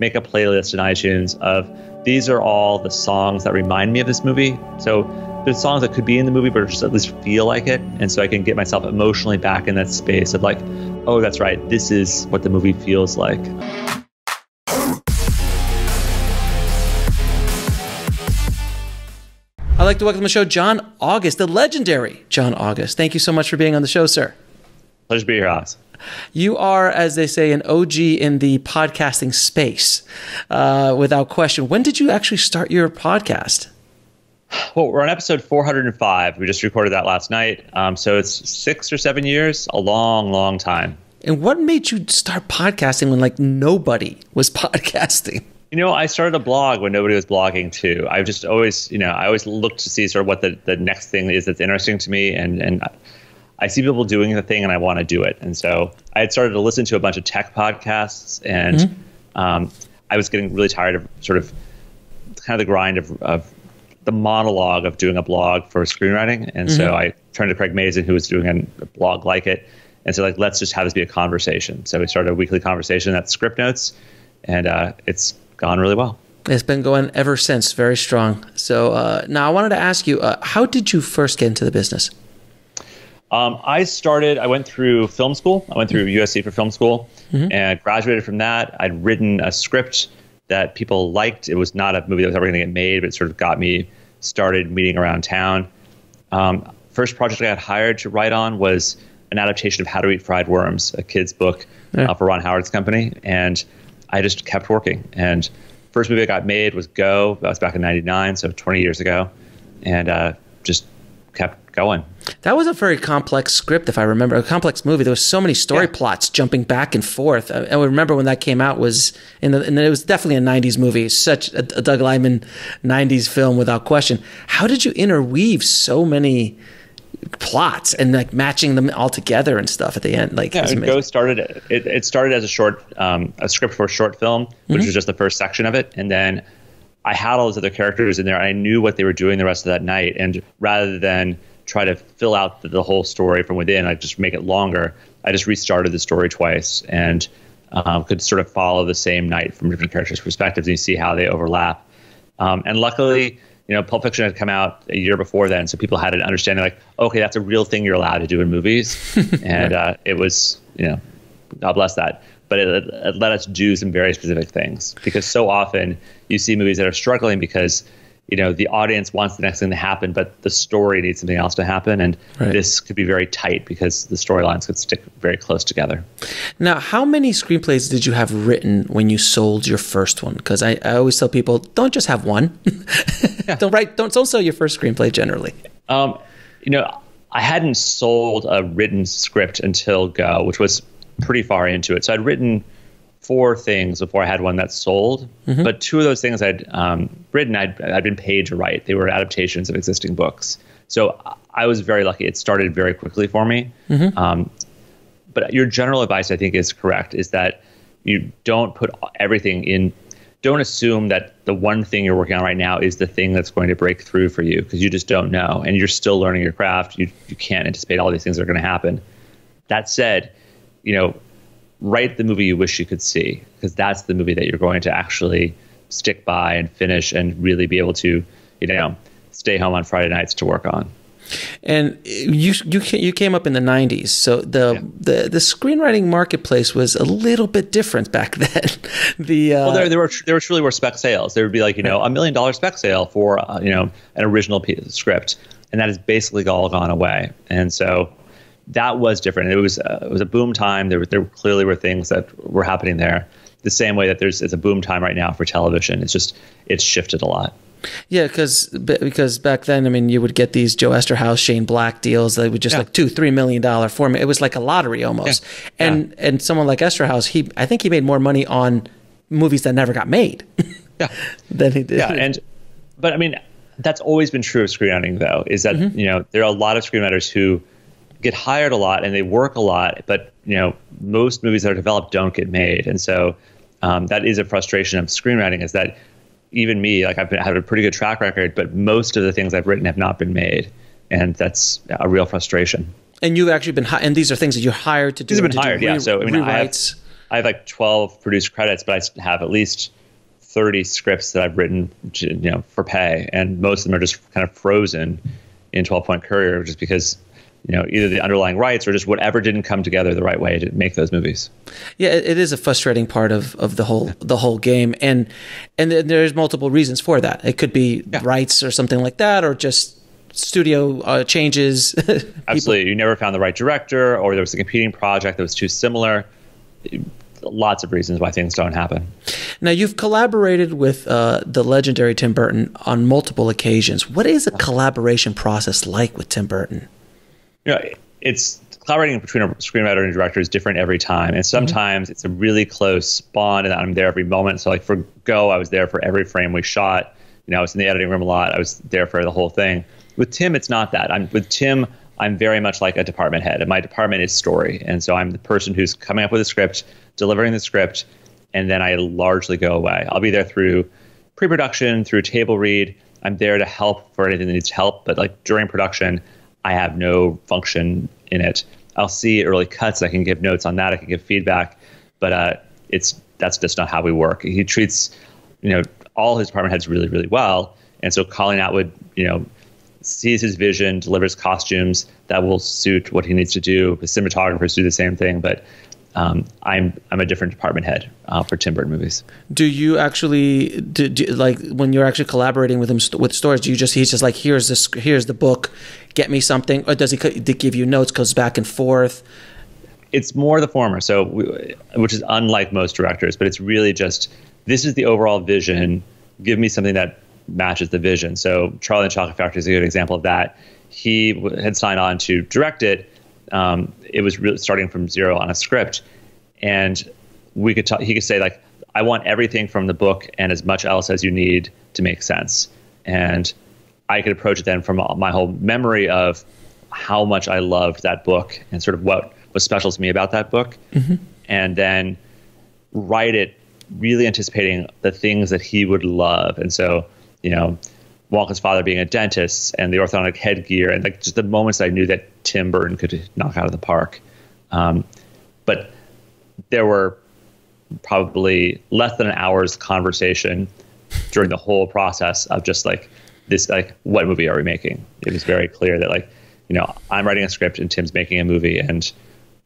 make a playlist in iTunes of these are all the songs that remind me of this movie. So there's songs that could be in the movie, but just at least feel like it. And so I can get myself emotionally back in that space of like, oh, that's right, this is what the movie feels like. I'd like to welcome to the show John August, the legendary John August. Thank you so much for being on the show, sir. Pleasure to be here, Oz. You are, as they say, an OG in the podcasting space, without question. When did you actually start your podcast? Well, we're on episode 405. We just recorded that last night. So it's 6 or 7 years, a long, long time. And what made you start podcasting when, like, nobody was podcasting? You know, I started a blog when nobody was blogging, too. I've just always, you know, I always look to see sort of what the next thing is that's interesting to me. And I see people doing the thing and I want to do it. And so I had started to listen to a bunch of tech podcasts, and I was getting really tired of sort of kind of the grind of the monologue of doing a blog for screenwriting. And so I turned to Craig Mazin, who was doing a blog like it. And so, like, let's just have this be a conversation. So we started a weekly conversation. That's Script Notes. And it's gone really well. It's been going ever since. Very strong. So now I wanted to ask you, how did you first get into the business? I went through film school. I went through USC for film school and graduated from that. I'd written a script that people liked. It was not a movie that was ever going to get made, but it sort of got me started meeting around town. First project I got hired to write on was an adaptation of How to Eat Fried Worms, a kid's book for Ron Howard's company. And I just kept working. And first movie I got made was Go. That was back in '99, so 20 years ago. And just kept going. That was a very complex script, if I remember, a complex movie. There was so many story plots jumping back and forth. I remember when that came out was and it was definitely a '90s movie, such a Doug Lyman '90s film without question. How did you interweave so many plots and like matching them all together and stuff at the end? Like, yeah, Go started it started as a short, a script for a short film, which was just the first section of it, and then I had all those other characters in there. I knew what they were doing the rest of that night, and rather than try to fill out the whole story from within, I just make it longer. I just restarted the story twice and could sort of follow the same night from different characters' perspectives, and you see how they overlap. And luckily, you know, Pulp Fiction had come out a year before then, so people had an understanding like, okay, that's a real thing you're allowed to do in movies. And it was, you know, God bless that. But it let us do some very specific things, because so often you see movies that are struggling because, you know, the audience wants the next thing to happen, but the story needs something else to happen. And this could be very tight because the storylines could stick very close together. Now, how many screenplays did you have written when you sold your first one? Because I always tell people, don't just have one. Don't sell your first screenplay generally. You know, I hadn't sold a written script until Go, which was pretty far into it. So I'd written 4 things before I had one that sold, but 2 of those things I'd written, I'd been paid to write. They were adaptations of existing books. So I was very lucky. It started very quickly for me. But your general advice, I think, is correct, is that you don't put everything in. Don't assume that the one thing you're working on right now is the thing that's going to break through for you, because you just don't know. And you're still learning your craft. You can't anticipate all these things that are going to happen. That said, you know, write the movie you wish you could see, because that's the movie that you're going to actually stick by and finish and really be able to, you know, stay home on Friday nights to work on. And you came up in the '90s, so the screenwriting marketplace was a little bit different back then. Well, there truly were spec sales. There would be, like, you know, $1 million spec sale for you know, an original piece of script, and that has basically all gone away. And so that was different. It was a boom time. There clearly were things that were happening there, the same way that it's a boom time right now for television. It's just, it's shifted a lot. Yeah, because back then, I mean, you would get these Joe Esterhaus, Shane Black deals. They would just like $2, $3 million form. It was like a lottery almost. Yeah. And someone like Esterhaus, I think he made more money on movies that never got made than he did. Yeah, but I mean, that's always been true of screenwriting, though, is that you know, there are a lot of screenwriters who get hired a lot and they work a lot, but, you know, most movies that are developed don't get made. And so that is a frustration of screenwriting, is that even me, like, I have a pretty good track record, but most of the things I've written have not been made. And that's a real frustration. And you've actually been, and these are things that you're hired to do. These have been hired, yeah. So I mean, I have like 12 produced credits, but I have at least 30 scripts that I've written, you know, for pay, and most of them are just kind of frozen in 12-Point Courier, just because, you know, either the underlying rights or just whatever didn't come together the right way to make those movies. Yeah, it is a frustrating part of the whole game, and there's multiple reasons for that. It could be rights or something like that, or just studio changes. Absolutely, you never found the right director, or there was a competing project that was too similar. Lots of reasons why things don't happen. Now, you've collaborated with the legendary Tim Burton on multiple occasions. What is a collaboration process like with Tim Burton? You know, it's collaborating between a screenwriter and a director is different every time. And sometimes it's a really close bond, and I'm there every moment. So like for Go, I was there for every frame we shot. You know, I was in the editing room a lot. I was there for the whole thing. With Tim, it's not that. With Tim, I'm very much like a department head, and my department is story. And so I'm the person who's coming up with a script, delivering the script, and then I largely go away. I'll be there through pre-production, through table read. I'm there to help for anything that needs help, but like during production, I have no function in it. I'll see early cuts. I can give notes on that. I can give feedback, but that's just not how we work. He treats, you know, all his department heads really, really well. And so Colleen Atwood, you know, sees his vision, delivers costumes that will suit what he needs to do. The cinematographers do the same thing, but I'm a different department head for Tim Burton movies. Do you actually do like when you're actually collaborating with him with stories? Do you just he's just like here's the book, get me something, or does he give you notes? Goes back and forth. It's more the former, so which is unlike most directors, but it's really just this is the overall vision. Give me something that matches the vision. So Charlie and the Chocolate Factory is a good example of that. He had signed on to direct it. It was really starting from zero on a script, and we could he could say like, I want everything from the book and as much else as you need to make sense. And I could approach it then from my whole memory of how much I loved that book and sort of what was special to me about that book. And then write it really anticipating the things that he would love. And so, you know, Wonka's father being a dentist and the orthodontic headgear and like just the moments I knew that Tim Burton could knock out of the park. But there were probably less than an hour's conversation during the whole process of just like this, like what movie are we making? It was very clear that like, you know, I'm writing a script and Tim's making a movie and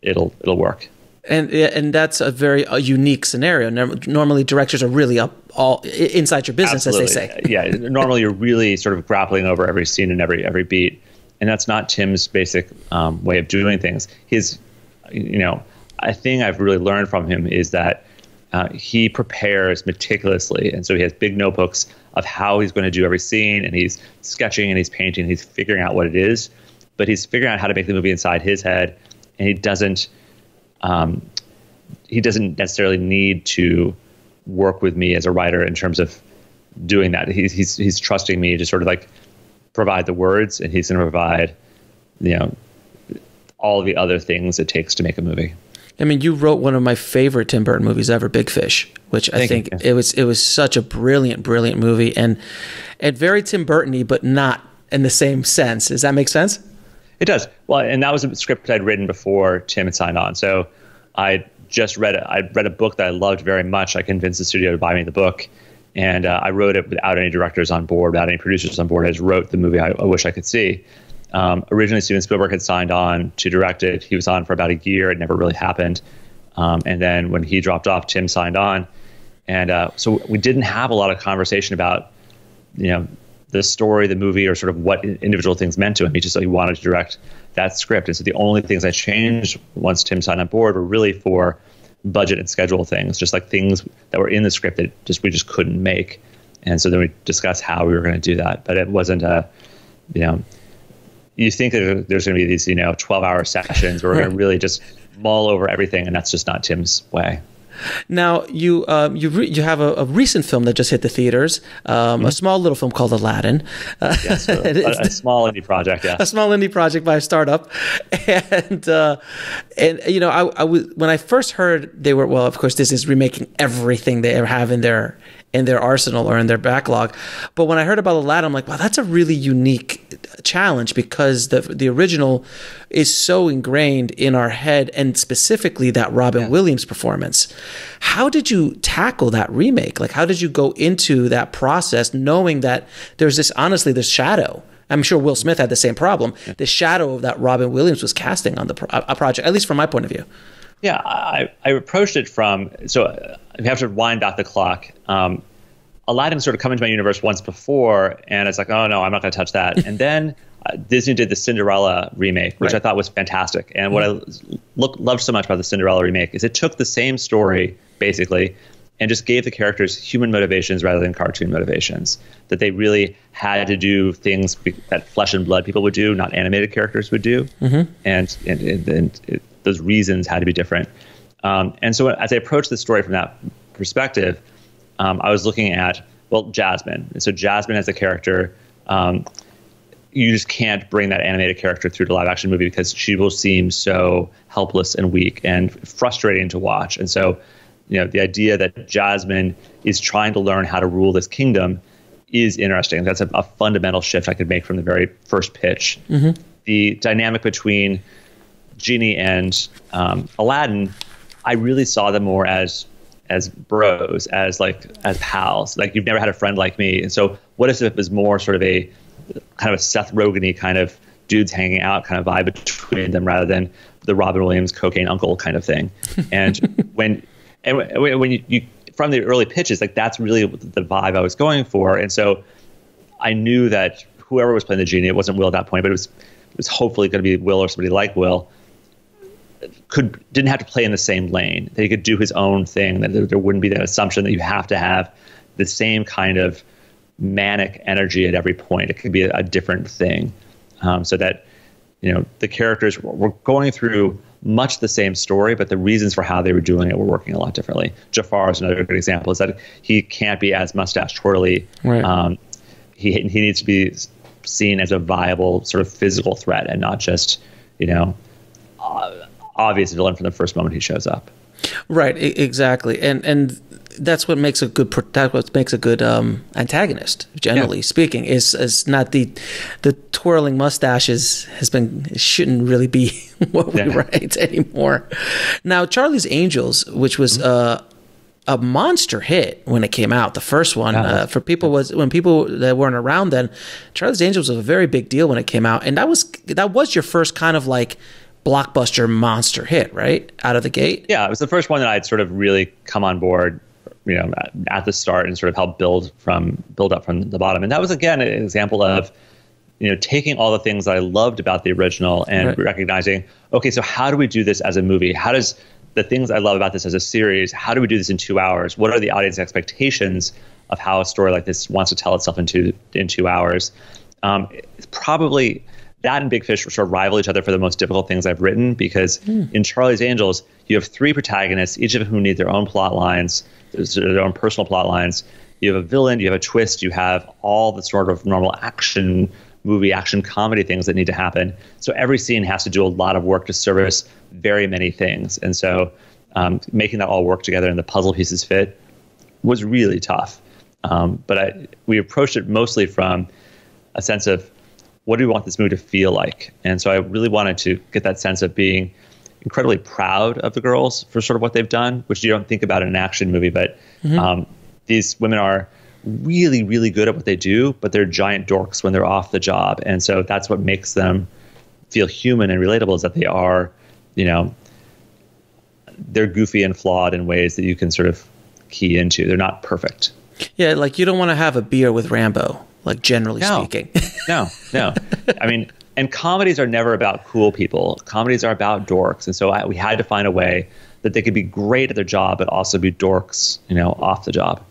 it'll work. And that's a very unique scenario. Normally, directors are really up all inside your business, as they say. Yeah, normally you're really sort of grappling over every scene and every beat, and that's not Tim's basic way of doing things. His, you know, a thing I've really learned from him is that he prepares meticulously, and so he has big notebooks of how he's going to do every scene, and he's sketching and he's painting, he's figuring out what it is, but he's figuring out how to make the movie inside his head, and he doesn't necessarily need to work with me as a writer in terms of doing that. He's trusting me to sort of like provide the words, and he's going to provide, you know, all the other things it takes to make a movie. I mean, you wrote one of my favorite Tim Burton movies ever, Big Fish, which I think it was such a brilliant, brilliant movie, and very Tim Burton-y, but not in the same sense. Does that make sense? It does. Well, and that was a script I'd written before Tim had signed on. So I just read a book that I loved very much. I convinced the studio to buy me the book, and I wrote it without any directors on board, without any producers on board. I just wrote the movie I wish I could see. Originally, Steven Spielberg had signed on to direct it. He was on for about a year. It never really happened. And then when he dropped off, Tim signed on. And so we didn't have a lot of conversation about, you know, the story, the movie, or sort of what individual things meant to him. He just wanted to direct that script. And so the only things I changed once Tim signed on board were really for budget and schedule things, just like things that were in the script that we just couldn't make. And so then we discussed how we were going to do that. But it wasn't a, you know, you think that there's going to be these, you know, 12-hour sessions where we're going to really just mull over everything, and that's just not Tim's way. Now, you have a recent film that just hit the theaters, a small little film called Aladdin. Yes, a small indie project, yes. A small indie project by a startup. And you know, when I first heard they were, well, of course, Disney's remaking everything they ever have in their in their arsenal or in their backlog. But when I heard about Aladdin, I'm like, wow, that's a really unique challenge, because the original is so ingrained in our head, and specifically that Robin Williams performance. How did you tackle that remake? Like, how did you go into that process knowing that there's this, honestly, this shadow? I'm sure Will Smith had the same problem. The shadow of that Robin Williams was casting on the project, at least from my point of view. Yeah, I approached it from, so we have to wind back the clock. Aladdin sort of come into my universe once before, and it's like, oh no, I'm not going to touch that. And then Disney did the Cinderella remake, which I thought was fantastic. And what I loved so much about the Cinderella remake is it took the same story, basically, and just gave the characters human motivations rather than cartoon motivations, that they really had to do things that flesh and blood people would do, not animated characters would do. And those reasons had to be different. And so as I approached the story from that perspective, I was looking at, well, Jasmine. And so Jasmine as a character, you just can't bring that animated character through to live action movie because she will seem so helpless and weak and frustrating to watch. And so, you know, the idea that Jasmine is trying to learn how to rule this kingdom is interesting. That's a fundamental shift I could make from the very first pitch. The dynamic between Genie and Aladdin, I really saw them more as bros, as pals. Like, you've never had a friend like me. And so what if it was more sort of a kind of a Seth Rogen-y kind of dudes hanging out kind of vibe between them rather than the Robin Williams cocaine uncle kind of thing. And when you from the early pitches, like, that's really the vibe I was going for. And so I knew that whoever was playing the Genie, it wasn't Will at that point, but it was hopefully going to be Will or somebody like Will, didn't have to play in the same lane, that he could do his own thing, that there wouldn't be that assumption that you have to have the same kind of manic energy at every point. It could be a different thing, so that, you know, the characters were going through much the same story, but the reasons for how they were doing it were working a lot differently. Jafar is another good example, is that he can't be as mustache twirly. He needs to be seen as a viable sort of physical threat and not just, you know, obvious villain from the first moment he shows up. Right, exactly. And that's what makes a good antagonist, generally speaking, is not the twirling mustaches shouldn't really be what we write anymore. Now, Charlie's Angels, which was a monster hit when it came out, the first one, for people when people that weren't around then, Charlie's Angels was a very big deal when it came out, and that was your first kind of like blockbuster monster hit, right out of the gate. Yeah, it was the first one that I had sort of really come on board, you know, at the start and sort of helped build up from the bottom. And that was again an example of, you know, taking all the things that I loved about the original and recognizing, okay, so how do we do this as a movie? How does the things I love about this as a series, how do we do this in 2 hours? What are the audience expectations of how a story like this wants to tell itself in 2 hours? It's probably that and Big Fish sort of rival each other for the most difficult things I've written, because in Charlie's Angels, you have 3 protagonists, each of whom need their own plot lines, their own personal plot lines. You have a villain, you have a twist, you have all the sort of normal action movie, action comedy things that need to happen. So every scene has to do a lot of work to service very many things. And so making that all work together and the puzzle pieces fit was really tough. But we approached it mostly from a sense of, what do we want this movie to feel like? And so I really wanted to get that sense of being incredibly proud of the girls for sort of what they've done, which you don't think about in an action movie, but these women are really, really good at what they do, but they're giant dorks when they're off the job. And so that's what makes them feel human and relatable, is that they are, you know, they're goofy and flawed in ways that you can sort of key into. They're not perfect. Yeah, like you don't want to have a beer with Rambo, like generally speaking. No. I mean, and comedies are never about cool people. Comedies are about dorks. And so we had to find a way that they could be great at their job, but also be dorks, you know, off the job.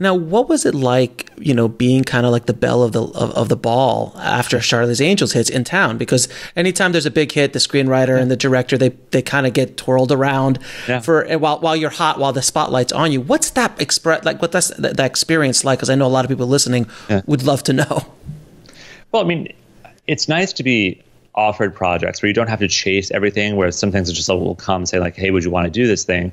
Now, what was it like, you know, being kind of like the belle of the ball after Charlie's Angels hits in town? Because anytime there's a big hit, the screenwriter and the director, they kind of get twirled around for while you're hot, while the spotlight's on you. What's that that experience like? Because I know a lot of people listening would love to know. Well, I mean, it's nice to be offered projects where you don't have to chase everything. Where some things are just will come and say like, hey, would you want to do this thing?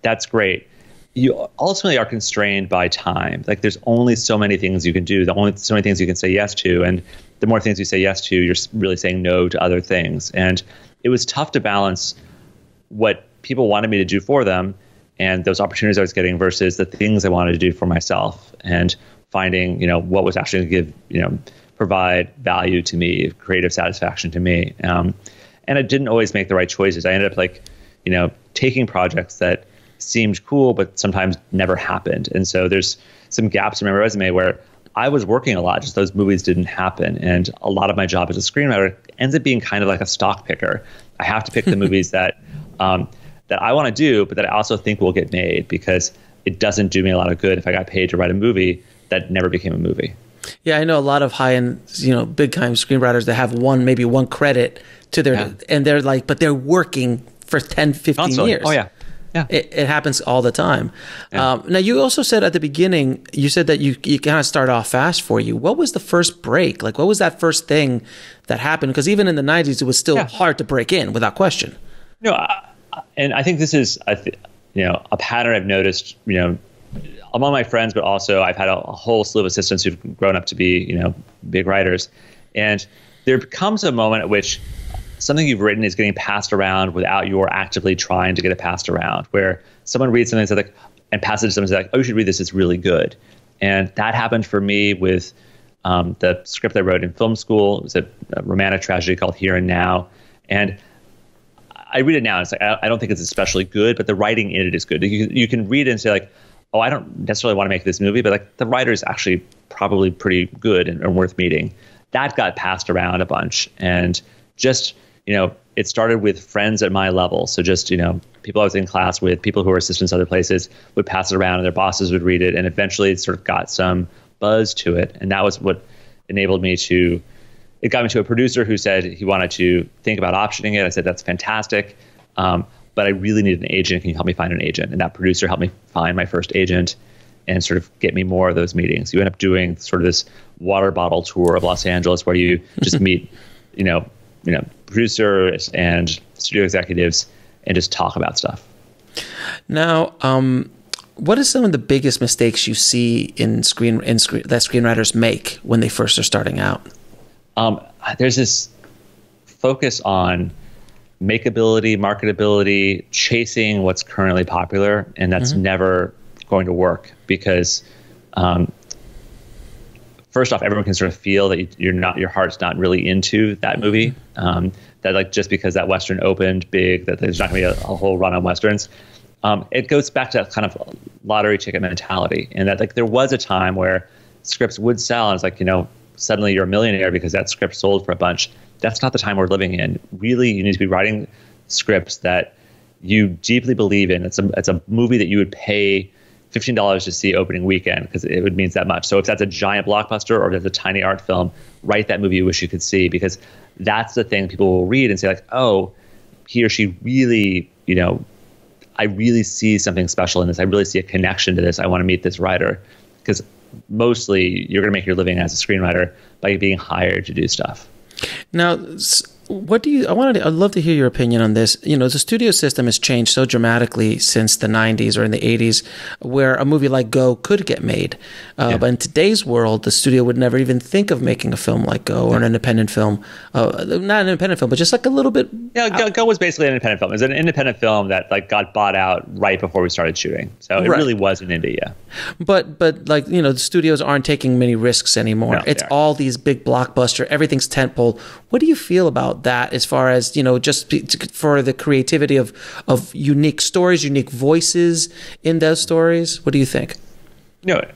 That's great. you ultimately are constrained by time. Like, there's only so many things you can do, so many things you can say yes to. And the more things you say yes to, you're really saying no to other things. And it was tough to balance what people wanted me to do for them and those opportunities I was getting versus the things I wanted to do for myself, and finding, you know, what was actually going to give, you know, provide value to me, creative satisfaction to me. And I didn't always make the right choices. I ended up, like, you know, taking projects that seemed cool, but sometimes never happened. And so there's some gaps in my resume where I was working a lot, just those movies didn't happen. And a lot of my job as a screenwriter ends up being kind of like a stock picker. I have to pick the movies that that I want to do, but that I also think will get made, because it doesn't do me a lot of good if I got paid to write a movie that never became a movie. Yeah, I know a lot of high-end, you know, big-time screenwriters that have maybe one credit to their, yeah, and they're like, but they're working for 10, 15 constantly. Years. Oh, yeah. Yeah. It happens all the time. Yeah. Now, you also said at the beginning, you said that you kind of start off fast for you. What was the first break? Like, what was that first thing that happened? Because even in the 90s, it was still hard to break in, without question. No, and I think this is, you know, a pattern I've noticed, you know, among my friends, but also I've had a whole slew of assistants who've grown up to be, you know, big writers. And there comes a moment at which something you've written is getting passed around without your actively trying to get it passed around, where someone reads something and passes it to someone and says, like, oh, you should read this, it's really good. And that happened for me with the script I wrote in film school. It was a romantic tragedy called Here and Now. And I read it now, and it's like, I don't think it's especially good, but the writing in it is good. You can read it and say, like, oh, I don't necessarily want to make this movie, but, like, the writer is actually probably pretty good and worth meeting. That got passed around a bunch. And just, you know, it started with friends at my level. So just, you know, people I was in class with, people who were assistants other places would pass it around, and their bosses would read it. And eventually it sort of got some buzz to it. And that was what enabled me to, it got me to a producer who said he wanted to think about optioning it. I said, that's fantastic. But I really need an agent. Can you help me find an agent? And that producer helped me find my first agent and sort of get me more of those meetings. You end up doing sort of this water bottle tour of Los Angeles where you just meet, you know, producers and studio executives and just talk about stuff. Now, what are some of the biggest mistakes you see that screenwriters make when they first are starting out? There's this focus on makeability, marketability, chasing what's currently popular, and that's never going to work, because first off, everyone can sort of feel that your heart's not really into that movie. That, like, just because that Western opened big, that there's not going to be a whole run on Westerns. It goes back to that kind of lottery ticket mentality, and that, like, there was a time where scripts would sell, and it's like, you know, suddenly you're a millionaire because that script sold for a bunch. That's not the time we're living in. Really, you need to be writing scripts that you deeply believe in. It's a movie that you would pay $15 to see opening weekend, because it would mean that much. So if that's a giant blockbuster or if that's a tiny art film, write that movie you wish you could see, because that's the thing people will read and say, like, oh, he or she really, you know, I really see something special in this. I really see a connection to this. I want to meet this writer. Because mostly you're going to make your living as a screenwriter by being hired to do stuff. Now, I'd love to hear your opinion on this. You know, the studio system has changed so dramatically since the 90s or in the 80s, where a movie like Go could get made. But in today's world, the studio would never even think of making a film like Go, or an independent film. Not an independent film, but just like a little bit. Yeah, Go was basically an independent film. It was an independent film that, like, got bought out right before we started shooting. So it really was an indie, yeah. But like, you know, the studios aren't taking many risks anymore. No, it's all these big blockbuster, everything's tentpole. What do you feel about that, as far as, you know, just for the creativity of unique stories, unique voices in those stories? What do you think? You know,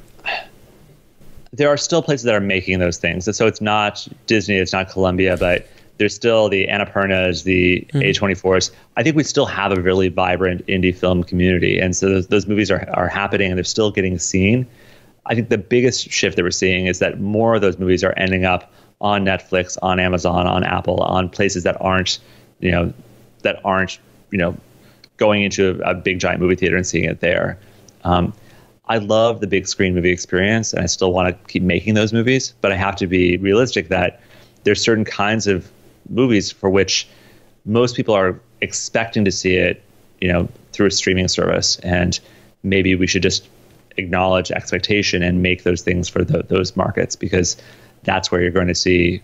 there are still places that are making those things. So it's not Disney, it's not Columbia, but there's still the Annapurnas, the A24s. I think we still have a really vibrant indie film community. And so those movies are happening, and they're still getting seen. I think the biggest shift that we're seeing is that more of those movies are ending up on Netflix, on Amazon, on Apple, on places that aren't going into a big giant movie theater and seeing it there. I love the big screen movie experience, and I still want to keep making those movies, but I have to be realistic that there's certain kinds of movies for which most people are expecting to see it, you know, through a streaming service, and maybe we should just acknowledge expectation and make those things for those markets, because that's where you're going to see,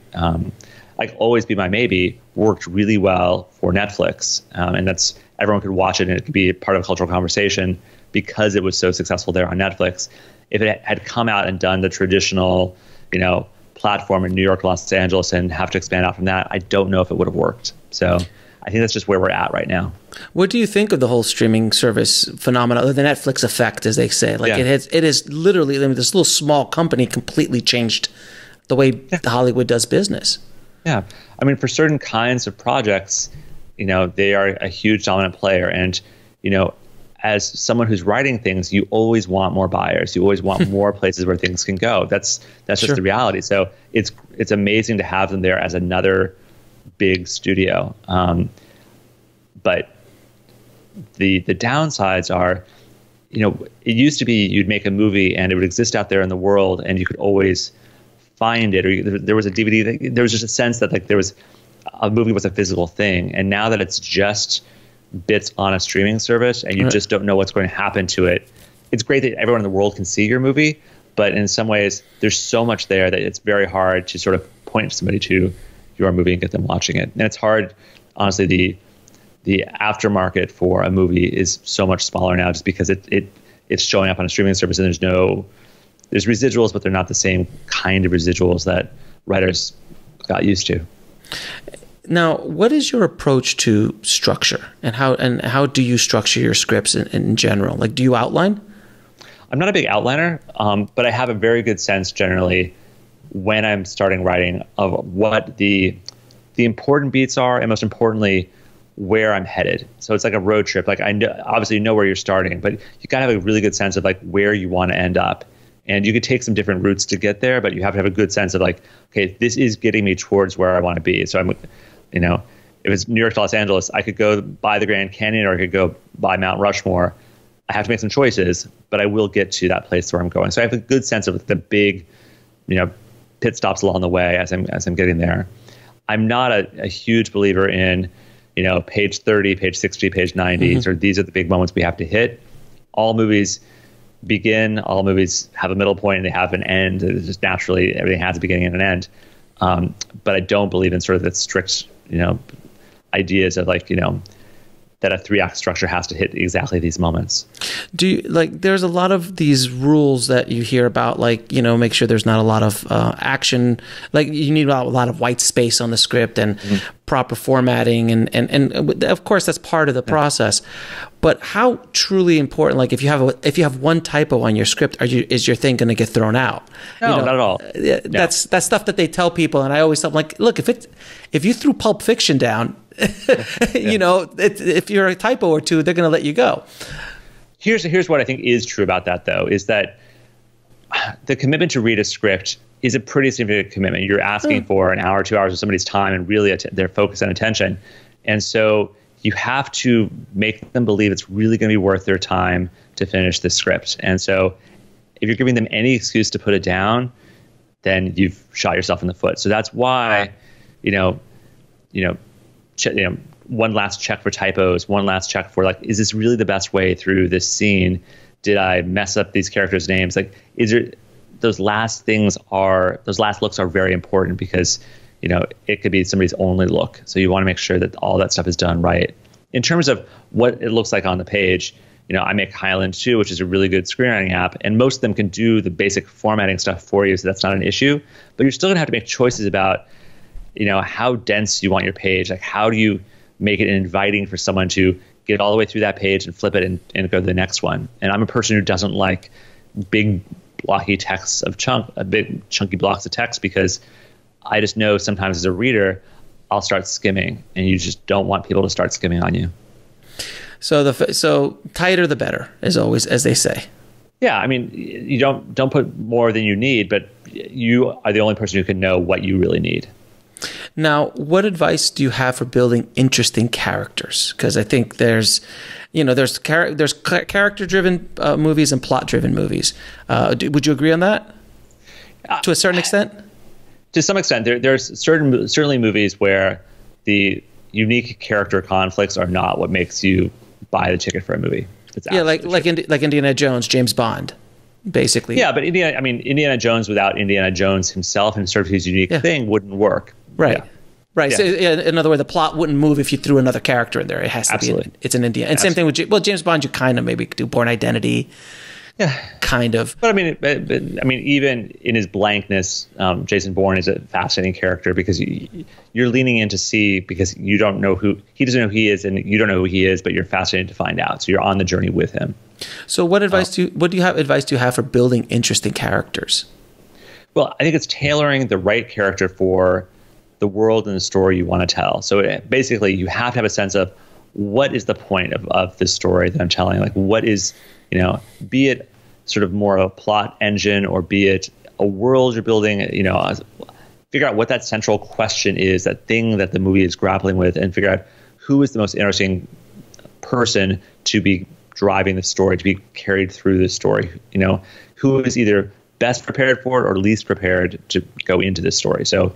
like Always Be My Maybe worked really well for Netflix. And that's, everyone could watch it and it could be part of a cultural conversation because it was so successful there on Netflix. If it had come out and done the traditional, platform in New York, Los Angeles, and have to expand out from that, I don't know if it would have worked. So I think that's just where we're at right now. What do you think of the whole streaming service phenomenon, the Netflix effect, as they say? Like, it has literally, this little small company completely changed the way Hollywood does business. Yeah. I mean, for certain kinds of projects, they are a huge dominant player. And, as someone who's writing things, you always want more buyers. You always want more places where things can go. That's just the reality. So it's amazing to have them there as another big studio. But the downsides are, it used to be you'd make a movie and it would exist out there in the world and you could always find it, or there was a DVD. There was just a sense that there was a movie was a physical thing, and now that it's just bits on a streaming service and you just don't know what's going to happen to it. It's great that everyone in the world can see your movie, but in some ways there's so much there that it's very hard to sort of point somebody to your movie and get them watching it. And it's hard, honestly, the aftermarket for a movie is so much smaller now just because it's showing up on a streaming service, and there's residuals, but they're not the same kind of residuals that writers got used to. Now, what is your approach to structure, and how do you structure your scripts in general? Like, do you outline? I'm not a big outliner, but I have a very good sense generally when I'm starting writing of what the important beats are, and most importantly, where I'm headed. So it's like a road trip. Like, I know, obviously you know where you're starting, but you gotta have a really good sense of where you want to end up. And you could take some different routes to get there, but you have to have a good sense of okay, this is getting me towards where I want to be. So I'm, if it's New York to Los Angeles, I could go by the Grand Canyon or I could go by Mount Rushmore. I have to make some choices, but I will get to that place where I'm going. So I have a good sense of the big, pit stops along the way as I'm getting there. I'm not a huge believer in, page 30, page 60, page 90, or these are the big moments we have to hit. All movies begin, all movies have a middle point, and they have an end. It's just naturally everything has a beginning and an end. But I don't believe in sort of the strict, ideas of that a three-act structure has to hit exactly these moments. Do you, there's a lot of these rules that you hear about, make sure there's not a lot of action. Like, you need a lot of white space on the script and proper formatting. And of course, that's part of the process. But how truly important, if you have one typo on your script, is your thing going to get thrown out? No, not at all. That's stuff that they tell people. And I always tell them, look, if you threw Pulp Fiction down, if you're a typo or two, they're going to let you go. Here's what I think is true about that, though, is that the commitment to read a script is a pretty significant commitment. You're asking for an hour, 2 hours of somebody's time and really their focus and attention. And so you have to make them believe it's really going to be worth their time to finish this script. And so if you're giving them any excuse to put it down, then you've shot yourself in the foot. So that's why, one last check for typos, one last check for is this really the best way through this scene? Did I mess up these characters' names? Is there, those last looks are very important, because it could be somebody's only look. So you want to make sure that all that stuff is done right. In terms of what it looks like on the page, I make Highland 2, which is a really good screenwriting app, and most of them can do the basic formatting stuff for you, so that's not an issue. But you're still gonna have to make choices about how dense you want your page. How do you make it inviting for someone to get all the way through that page and flip it and go to the next one? And I'm a person who doesn't like big blocky texts big chunky blocks of text, because I just know sometimes as a reader, I'll start skimming, and you just don't want people to start skimming on you. So so tighter the better, as always, as they say. Yeah, I mean, you don't put more than you need, but you are the only person who can know what you really need. Now, what advice do you have for building interesting characters? Because I think there's character-driven movies and plot-driven movies. Would you agree on that? To a certain extent? To some extent. There's certainly movies where the unique character conflicts are not what makes you buy the ticket for a movie. It's yeah, like Indiana Jones, James Bond, basically. Yeah, but Indiana, I mean, Indiana Jones without Indiana Jones himself and sort of his unique thing wouldn't work. Right. Yeah. Right. Yeah. So in other words, the plot wouldn't move if you threw another character in there. It has to be. It's an Indiana. And same thing with James Bond. You kind of maybe do Bourne Identity. Yeah, kind of. But I mean, even in his blankness, Jason Bourne is a fascinating character because you're leaning in to see because you don't know who he doesn't know who he is, and you don't know who he is, but you're fascinated to find out. So you're on the journey with him. So what advice do you have for building interesting characters? Well, I think it's tailoring the right character for the world and the story you want to tell. So basically, you have to have a sense of what is the point of this story that I'm telling. Like, what is be it sort of more of a plot engine or be it a world you're building, figure out what that central question is, that thing that the movie is grappling with, and figure out who is the most interesting person to be driving the story, to be carried through the story, who is either best prepared for it or least prepared to go into this story. So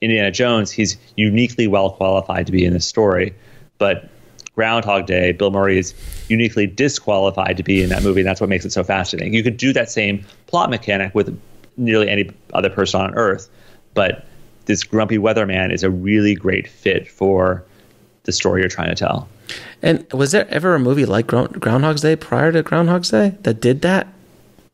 Indiana Jones, he's uniquely well qualified to be in this story, but Groundhog Day, Bill Murray is uniquely disqualified to be in that movie, and that's what makes it so fascinating. You could do that same plot mechanic with nearly any other person on Earth, but this grumpy weatherman is a really great fit for the story you're trying to tell. And was there ever a movie like Groundhog's Day prior to Groundhog's Day that did that?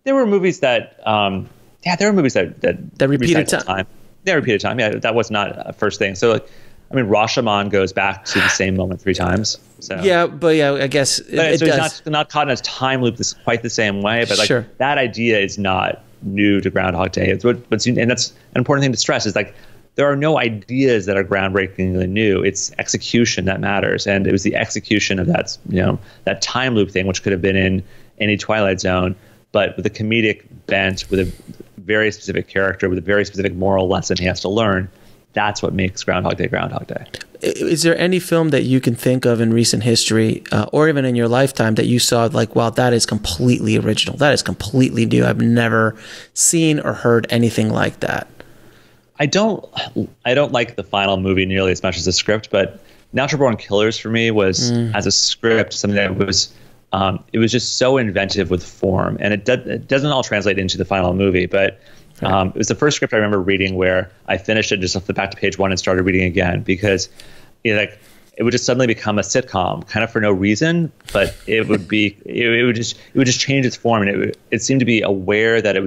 There were movies that, that repeated time. They repeated time. Yeah, that was not a first thing. So like, I mean, Rashomon goes back to the same moment 3 times. So. Yeah, but yeah, I guess it does. Not caught in a time loop this quite the same way, but like that idea is not new to Groundhog Day. It's and that's an important thing to stress is like there are no ideas that are groundbreakingly new. It's execution that matters, and it was the execution of that that time loop thing, which could have been in any Twilight Zone, but with a comedic bent, with a very specific character, with a very specific moral lesson he has to learn. That's what makes Groundhog Day, Groundhog Day. Is there any film that you can think of in recent history or even in your lifetime that you saw like, wow, that is completely original. That is completely new. I've never seen or heard anything like that. I don't like the final movie nearly as much as the script, but Natural Born Killers for me was as a script, something that was, it was just so inventive with form, and it doesn't all translate into the final movie, but it was the first script I remember reading where I finished it, just flipped back to page 1 and started reading again because like it would just suddenly become a sitcom, kind of for no reason, but it would be it would just change its form, and it seemed to be aware that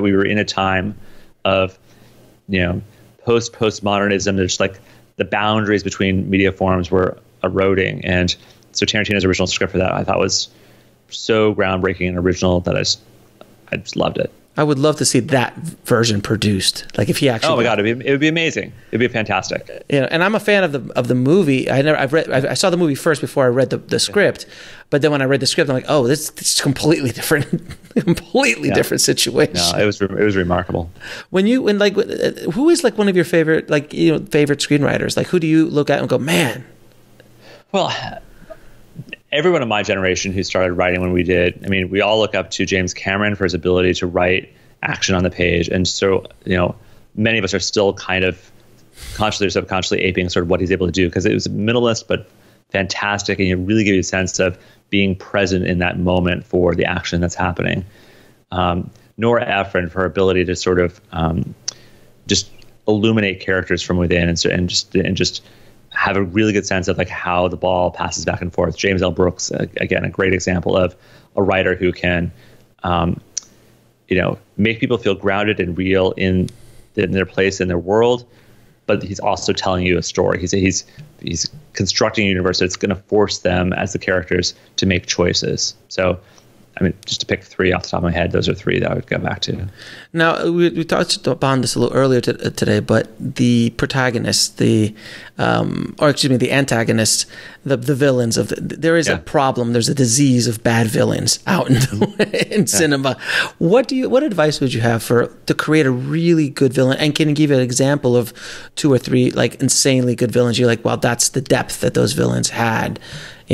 we were in a time of postmodernism. There's like the boundaries between media forms were eroding, and so Tarantino's original script for that I thought was so groundbreaking and original that I just loved it. I would love to see that version produced. Like if he actually. Oh my God, it would be amazing. It'd be fantastic. Yeah, and I'm a fan of the movie. I saw the movie first before I read the script, but then when I read the script, I'm like, oh, this is completely different, completely different situation. No, it was remarkable. Who is like one of your favorite favorite screenwriters? Like who do you look at and go, man? Well, everyone of my generation who started writing when we did, I mean, we all look up to James Cameron for his ability to write action on the page. And so, many of us are still kind of consciously or subconsciously aping sort of what he's able to do because it was minimalist but fantastic. And it really gives you a sense of being present in that moment for the action that's happening. Nora Ephron for her ability to sort of just illuminate characters from within and just have a really good sense of like how the ball passes back and forth. James L. Brooks, again, a great example of a writer who can, make people feel grounded and real in their place in their world, but he's also telling you a story. He's constructing a universe that's going to force them as the characters to make choices. So, I mean, just to pick 3 off the top of my head, those are 3 that I would go back to. Now, we touched upon this a little earlier today, but the protagonists, the antagonists, the villains of there is a problem. There's a disease of bad villains out in cinema. What advice would you have to create a really good villain? And can you give an example of 2 or 3 like insanely good villains? You're like, well, that's the depth that those villains had,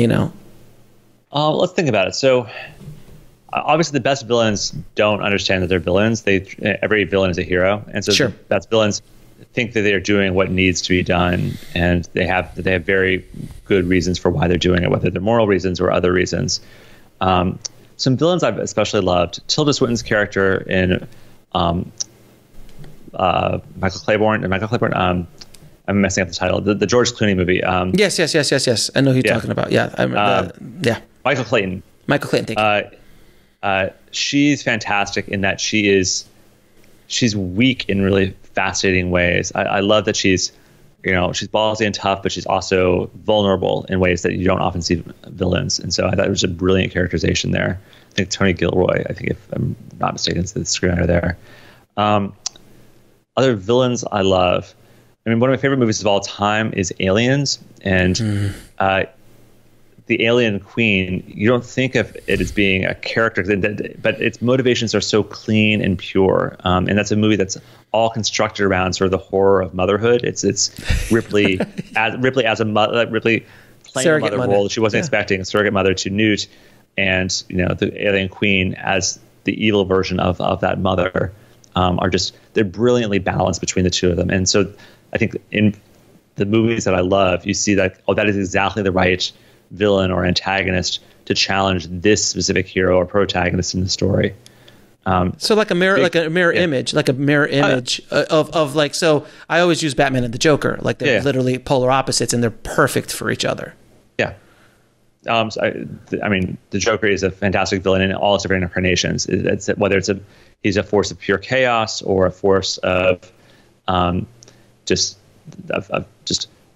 Let's think about it. So. Obviously, the best villains don't understand that they're villains. Every villain is a hero, and so the best villains think that they're doing what needs to be done, and they have very good reasons for why they're doing it, whether they're moral reasons or other reasons. Some villains I've especially loved: Tilda Swinton's character in Michael Clayborn. I'm messing up the title. The George Clooney movie. Yes. I know who you're talking about. Yeah, I remember. Michael Clayton. Michael Clayton. Thank you. She's fantastic in that she's weak in really fascinating ways. I love that she's ballsy and tough, but she's also vulnerable in ways that you don't often see villains. And so I thought it was a brilliant characterization there. I think Tony Gilroy, if I'm not mistaken, is the screenwriter there. Other villains I love. I mean, one of my favorite movies of all time is Aliens. And the Alien Queen, you don't think of it as being a character, but its motivations are so clean and pure. And that's a movie that's all constructed around sort of the horror of motherhood. It's Ripley as a mother, Ripley playing a mother role that she wasn't expecting, a surrogate mother to Newt, and the Alien Queen as the evil version of that mother. They're brilliantly balanced between the two of them. And so I think in the movies that I love, you see that, that is exactly the right villain or antagonist to challenge this specific hero or protagonist in the story. So like a mirror image of like, so I always use Batman and the Joker, like they're literally polar opposites and they're perfect for each other. Yeah. I mean, the Joker is a fantastic villain in all its different incarnations. He's a force of pure chaos or a force of, just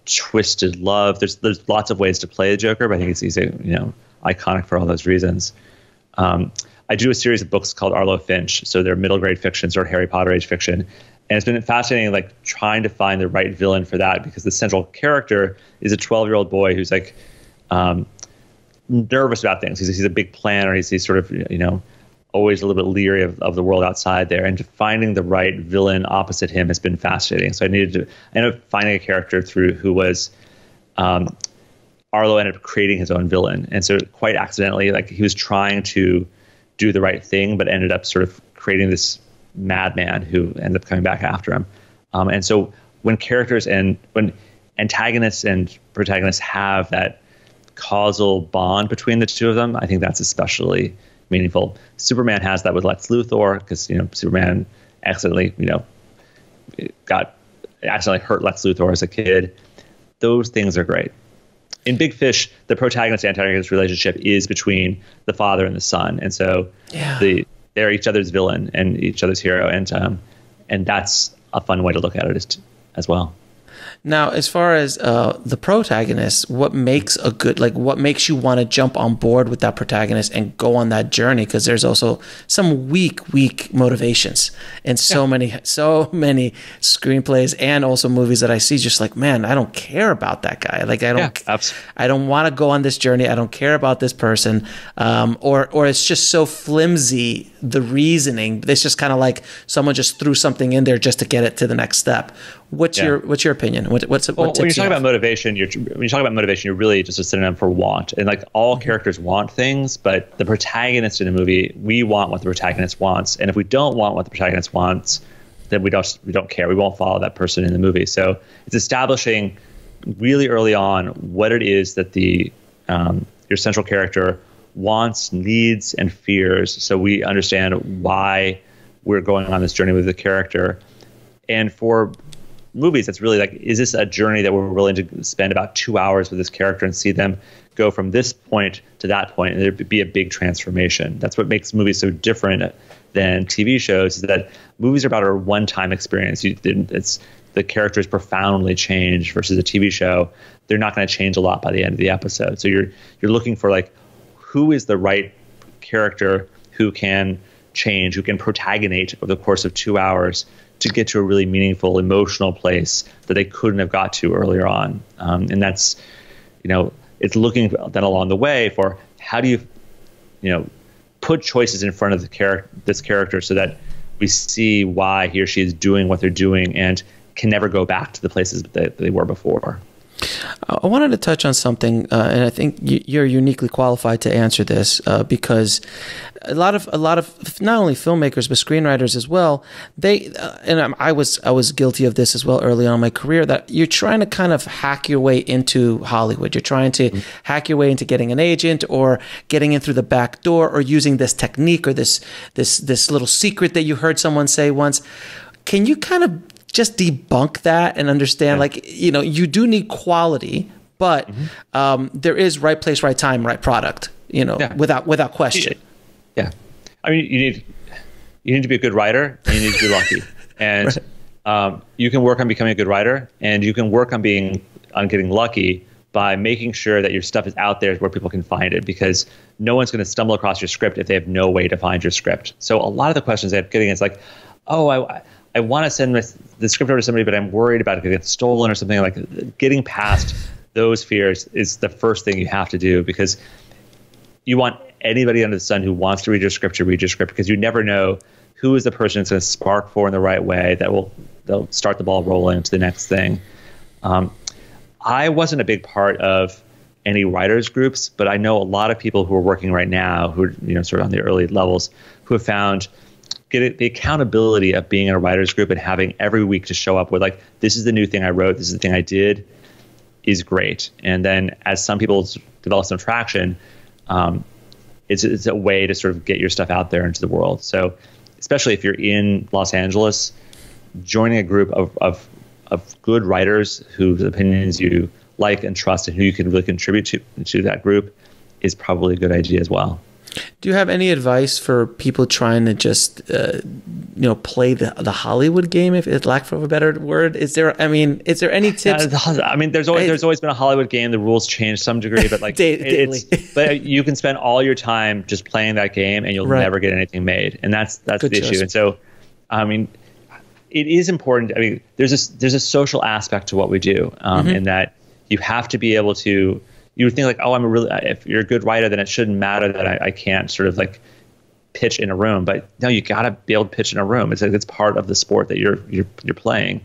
twisted love. There's lots of ways to play the Joker, but I think he's iconic for all those reasons. I do a series of books called Arlo Finch, so they're middle grade fiction, sort of Harry Potter age fiction, and it's been fascinating trying to find the right villain for that, because the central character is a 12-year-old boy who's nervous about things. He's a big planner. He's sort of always a little bit leery of the world outside there, and finding the right villain opposite him has been fascinating. So I ended up finding a character Arlo ended up creating his own villain. And so quite accidentally, he was trying to do the right thing, but ended up sort of creating this madman who ended up coming back after him. And so when antagonists and protagonists have that causal bond between the two of them, I think that's especially meaningful. Superman has that with Lex Luthor, because Superman accidentally hurt Lex Luthor as a kid. Those things are great. In Big Fish, the protagonist antagonist relationship is between the father and the son, and so they're each other's villain and each other's hero, and that's a fun way to look at it as well. Now, as far as the protagonist, what makes you want to jump on board with that protagonist and go on that journey? Because there's also some weak motivations in so many screenplays and also movies that I see. Just like, man, I don't care about that guy. Like, I don't want to go on this journey. I don't care about this person. Or it's just so flimsy, the reasoning. It's just kind of like someone just threw something in there just to get it to the next step. What's your opinion? When you talk about motivation, you're really just a synonym for want. And all characters want things, but the protagonist in a movie, we want what the protagonist wants. And if we don't want what the protagonist wants, then we don't care. We won't follow that person in the movie. So it's establishing really early on what it is that the your central character wants, needs, and fears. So we understand why we're going on this journey with the character. And for movies, that's really is this a journey that we're willing to spend about 2 hours with this character and see them go from this point to that point, and there'd be a big transformation? That's what makes movies so different than TV shows, is that movies are about a one-time experience. The character is profoundly changed, versus a TV show, they're not going to change a lot by the end of the episode. So you're looking for who is the right character who can change, who can protagonate over the course of 2 hours to get to a really meaningful, emotional place that they couldn't have got to earlier on. And that's, it's looking then along the way for how do you, put choices in front of this character so that we see why he or she is doing what they're doing and can never go back to the places that they were before. I wanted to touch on something, and I think you're uniquely qualified to answer this because a lot of not only filmmakers but screenwriters as well. They and I was guilty of this as well early on in my career, that you're trying to kind of hack your way into Hollywood. You're trying to hack your way into getting an agent or getting in through the back door or using this technique or this little secret that you heard someone say once. Can you kind of just debunk that and understand, like, you know, you do need quality, but there is right place, right time, right product, you know, without question. Yeah. I mean, you need to be a good writer, and you need to be lucky. And you can work on becoming a good writer, and you can work on getting lucky by making sure that your stuff is out there where people can find it, because no one's going to stumble across your script if they have no way to find your script. So a lot of the questions I'm getting is like, oh, I want to send the script over to somebody, but I'm worried about it getting stolen or something. Like, getting past those fears is the first thing you have to do, because you want anybody under the sun who wants to read your script to read your script, because you never know who is the person it's going to spark for in the right way that'll start the ball rolling into the next thing. I wasn't a big part of any writers groups, but I know a lot of people who are working right now who are, you know, sort of on the early levels, who have found the accountability of being in a writer's group and having every week to show up with, like, this is the new thing I wrote, this is the thing I did, is great. And then as some people develop some traction, it's a way to sort of get your stuff out there into the world. So especially if you're in Los Angeles, joining a group of good writers whose opinions you like and trust and who you can really contribute to that group is probably a good idea as well. Do you have any advice for people trying to just, you know, play the Hollywood game, if lack of a better word? Is there any tips? I mean, there's always been a Hollywood game. The rules change to some degree, but like, but you can spend all your time just playing that game, and you'll never get anything made. And that's the issue. And so, I mean, it is important. I mean, there's a social aspect to what we do, in that you have to be able to. You would think like, oh, if you're a good writer, then it shouldn't matter that I can't sort of like pitch in a room. But no, you got to be able to pitch in a room. It's like, it's part of the sport that you're playing.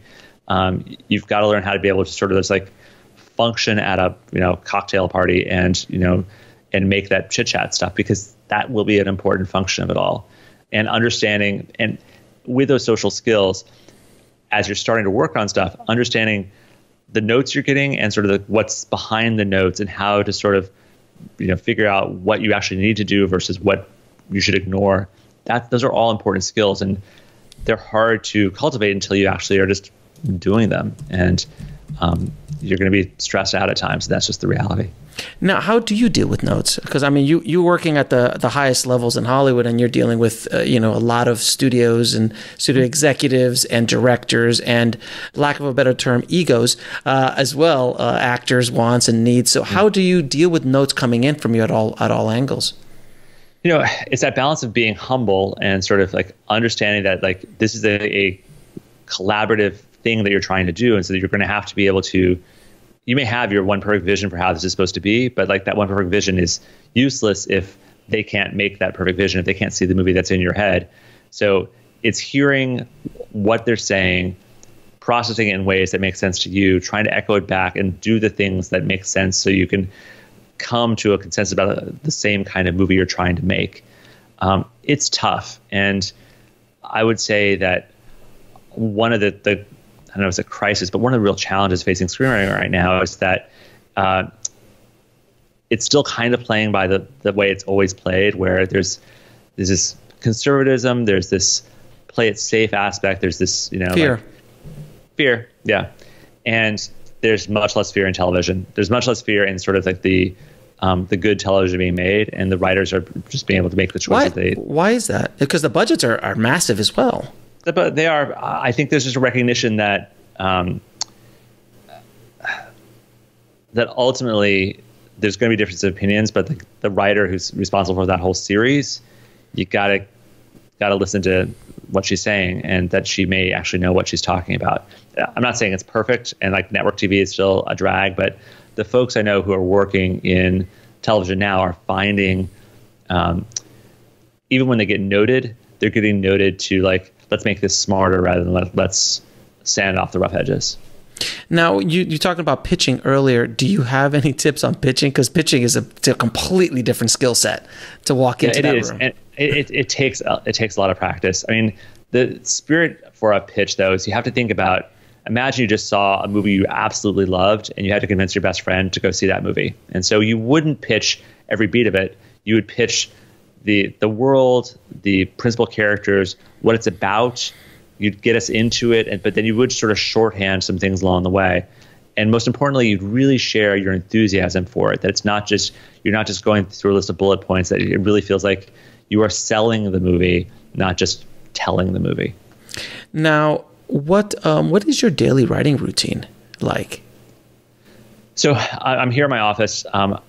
You've got to learn how to be able to sort of just like function at a, you know, cocktail party and, you know, and make that chit chat stuff, because that will be an important function of it all. And understanding, and with those social skills, as you're starting to work on stuff, understanding the notes you're getting and sort of what's behind the notes and how to sort of, you know, figure out what you actually need to do versus what you should ignore. Those are all important skills, and they're hard to cultivate until you actually are just doing them. And you're going to be stressed out at times. That's just the reality. Now, how do you deal with notes? Because, I mean, you working at the highest levels in Hollywood, and you're dealing with, you know, a lot of studios and studio executives and directors and, lack of a better term, egos as well, actors' wants and needs. So how do you deal with notes coming in from you at all angles? You know, it's that balance of being humble and sort of like understanding that, like, this is a collaborative thing that you're trying to do. And so you're going to have to be able to, you may have your one perfect vision for how this is supposed to be, but like, that one perfect vision is useless if they can't make that perfect vision, if they can't see the movie that's in your head. So it's hearing what they're saying, processing it in ways that make sense to you, trying to echo it back and do the things that make sense so you can come to a consensus about the same kind of movie you're trying to make. It's tough. And I would say that one of the I don't know if it's a crisis, but one of the real challenges facing screenwriting right now is that it's still kind of playing by the way it's always played, where there's this conservatism, there's this play it safe aspect, there's this, you know, fear. Like, fear, yeah. And there's much less fear in television. There's much less fear in sort of like the good television being made, and the writers are just being able to make the choices they. Why is that? Because the budgets are massive as well. But they are. I think there's just a recognition that that ultimately there's going to be differences of opinions. But the writer who's responsible for that whole series, you gotta listen to what she's saying, and that she may actually know what she's talking about. I'm not saying it's perfect, and like network TV is still a drag. But the folks I know who are working in television now are finding, even when they get noted, they're getting noted to like, let's make this smarter rather than let's sand off the rough edges. Now, you talked about pitching earlier. Do you have any tips on pitching? Because pitching is a completely different skill set to walk into that room. And it takes a lot of practice. I mean, the spirit for a pitch, though, is you have to think about, imagine you just saw a movie you absolutely loved and you had to convince your best friend to go see that movie. And so you wouldn't pitch every beat of it. You would pitch the world, the principal characters, what it's about. You'd get us into it, but then you would sort of shorthand some things along the way. And most importantly, you'd really share your enthusiasm for it, that it's not just, you're not just going through a list of bullet points, that it really feels like you are selling the movie, not just telling the movie. Now, what is your daily writing routine like? So I'm here in my office. I'm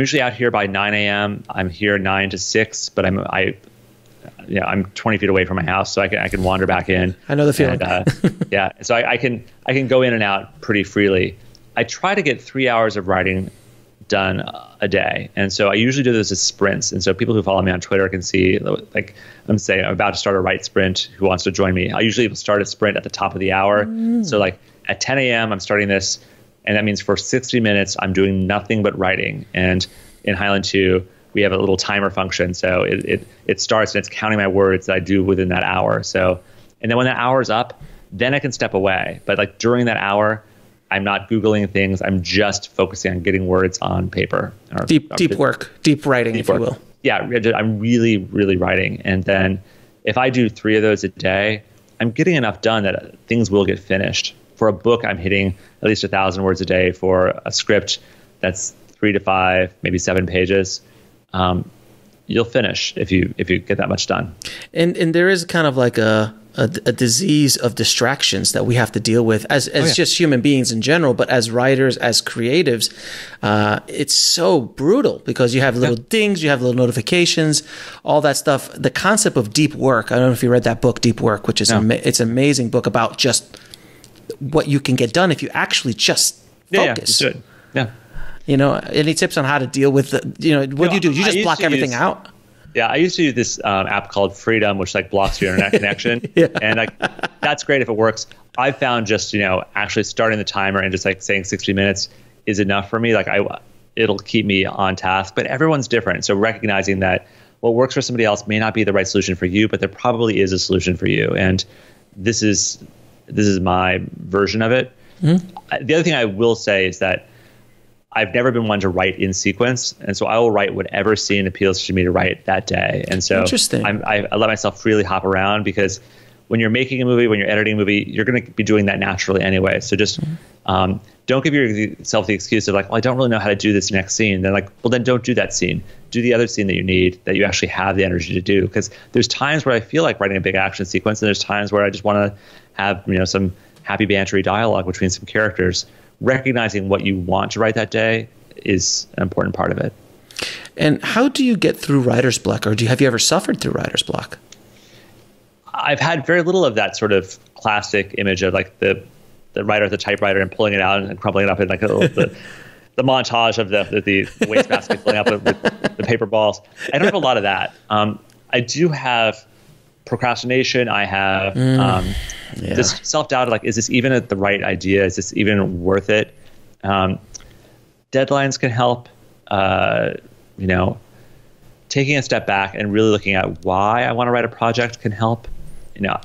usually out here by 9 a.m. I'm here 9 to 6, but I'm 20 feet away from my house, so I can wander back in. I know the feeling. Yeah, so I can go in and out pretty freely. I try to get 3 hours of writing done a day, and so I usually do this as sprints. And so people who follow me on Twitter can see, like, I'm about to start a write sprint. Who wants to join me? I usually start a sprint at the top of the hour. So like at 10 a.m. I'm starting this, and that means for 60 minutes I'm doing nothing but writing. And in Highland 2. We have a little timer function, so it starts and it's counting my words that I do within that hour. So, and then when that hour's up, then I can step away. But like during that hour, I'm not Googling things. I'm just focusing on getting words on paper. Or deep writing, if you will. Yeah, I'm really, really writing. And then if I do 3 of those a day, I'm getting enough done that things will get finished. For a book, I'm hitting at least 1,000 words a day. For a script, that's 3 to 5, maybe 7 pages. You'll finish if you get that much done. And there is kind of like a disease of distractions that we have to deal with as just human beings in general, but as writers, as creatives, it's so brutal because you have little dings, you have little notifications, all that stuff. The concept of deep work, I don't know if you read that book, Deep Work, which is it's an amazing book about just what you can get done if you actually just focus. Yeah, yeah. You know, any tips on how to deal with the, what do? You just block everything out? Yeah, I used to use this app called Freedom, which like blocks your internet connection. And like that's great if it works. I found just, actually starting the timer and just like saying 60 minutes is enough for me. Like it'll keep me on task, but everyone's different. So recognizing that what works for somebody else may not be the right solution for you, but there probably is a solution for you. And this is my version of it. Mm-hmm. The other thing I will say is that I've never been one to write in sequence, and so I will write whatever scene appeals to me to write that day. And so I let myself freely hop around, because when you're making a movie, when you're editing a movie, you're going to be doing that naturally anyway. So just don't give yourself the excuse of like, oh, I don't really know how to do this next scene. Then like, well, then don't do that scene. Do the other scene that you need, that you actually have the energy to do. Because there's times where I feel like writing a big action sequence, and there's times where I just want to have some happy bantery dialogue between some characters. Recognizing what you want to write that day is an important part of it. And how do you get through writer's block, or have you ever suffered through writer's block? I've had very little of that sort of classic image of like the writer at the typewriter and pulling it out and crumpling it up in like the montage of the wastebasket filling up with the paper balls. I don't have a lot of that. I do have procrastination. I have this self-doubt, like, is this even the right idea? Is this even worth it? Deadlines can help, taking a step back and really looking at why I want to write a project can help. This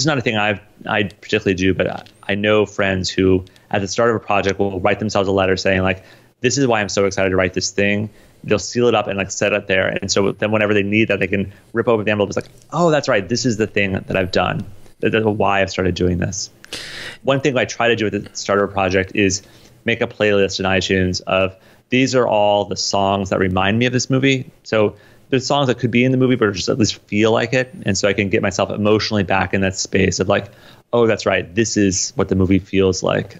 is not a thing I particularly do, but I know friends who at the start of a project will write themselves a letter saying like, this is why I'm so excited to write this thing. They'll seal it up and like set it there. And so then whenever they need that, they can rip open the envelope. It's like, oh, that's right. This is the thing that I've done. That's why I've started doing this. One thing I try to do with the starter project is make a playlist in iTunes of these are all the songs that remind me of this movie. So there's songs that could be in the movie, but just at least feel like it. And so I can get myself emotionally back in that space of like, oh, that's right. This is what the movie feels like.